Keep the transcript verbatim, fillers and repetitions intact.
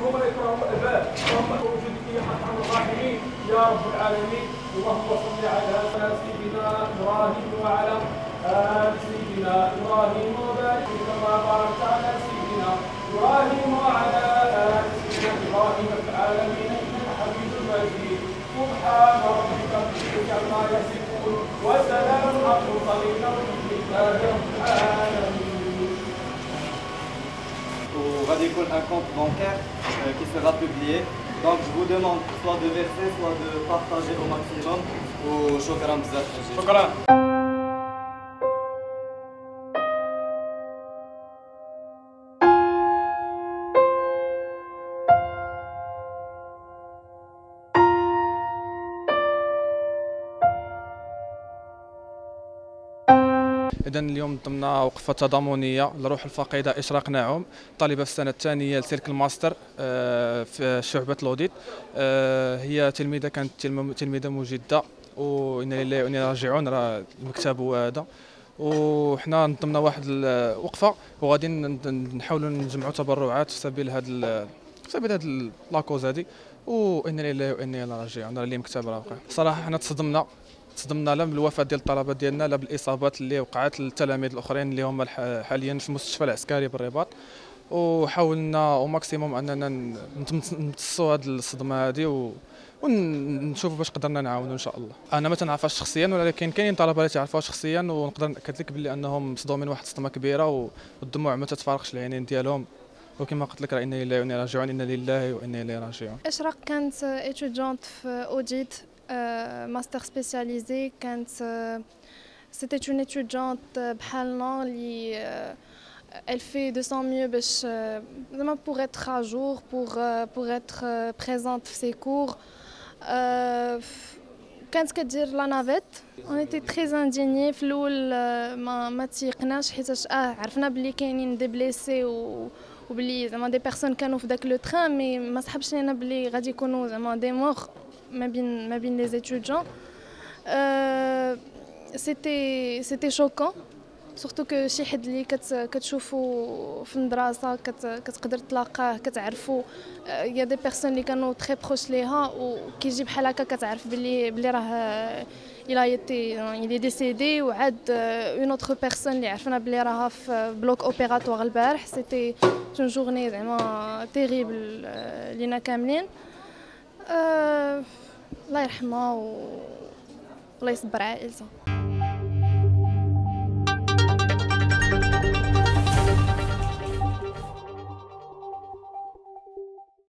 هم إكرام الأباء وهم موجودك أرحم الراحمين يا رب العالمين. اللهم صل على سيدنا إبراهيم وعلى آل سيدنا إبراهيم وبارك كما باركت على سيدنا إبراهيم وعلى آل سيدنا إبراهيم في العالمين إنك حميد مجيد. سبحان ربك رب العزة عما يصفون وسلام على المرسلين والحمد لله رب العالمين. On va décoller un compte bancaire euh, qui sera publié. Donc je vous demande soit de verser, soit de partager au maximum. Au Shukran Bzaf. Shukran. إذا اليوم ضمنا وقفة تضامنية لروح الفقيدة إشراق ناعوم، طالبة في السنة الثانية لسلك الماستر في شعبة الأوديت. هي تلميذة كانت تلميذة مجدة وإنا لله وإنا راجعون، راه المكتب هو هذا. وحنا نضمنا واحد الوقفة وغادي نحاولوا نجمعوا تبرعات في سبيل هذا في سبيل هذا لاكوز هذه، وإنا لله وإنا راجعون، راه المكتب راه واقع. صراحة حنا تصدمنا تصدمنا لا بالوفاه ديال الطلبه ديالنا لا بالاصابات اللي وقعت للتلاميذ الاخرين اللي هما حاليا في المستشفى العسكري بالرباط، وحاولنا او ماكسيموم اننا نمتصوا هذه الصدمه هذه ونشوفوا باش قدرنا نعاونوا ان شاء الله. انا ما تنعرفهاش شخصيا، ولكن كاينين طلبه اللي تعرفوها شخصيا، ونقدر ناكد لك باللي انهم صدموا من واحد الصدمه كبيره والدموع ما تتفارقش العينين ديالهم. وكما قلت لك راه انا لله وانا راجعون، انا لله وانا اليه راجعون. إشراق كانت ايتيديونت في اوديت ماستر سبيسياليزي، كانت سيتيت اون ايتيديونت بحالنا اللي elle fait de son mieux باش زعما pour être à jour pour pour être présente في ses cours. كانت كدير لا نافيت. اون ايتي تري انديني في الاول، ما ما تيقناش حيتاش اه عرفنا بلي كاينين دي بليسي و وبلي زعما دي بيرسون كانوا في داك لو تران، مي ما صحابش لينا بلي غادي يكونوا زعما دي مور ما بين ما بين les étudiants. euh, c'était c'était choquant surtout que شي حد اللي كتشوفوا في المدرسه كتقدر تلاقاه كتعرفوا يا دي بيرسون اللي كانوا تري بروش ليها، وكيجي بحال هكا كتعرف بلي بلي راه الا يتي il est décédé وعاد اون اوتر بيرسون اللي عرفنا بلي راها في بلوك اوبيراتوار البارح. سيتي اون جورني زعما تيريبل لينا كاملين. الله يرحمها والله يصبر عائلتها.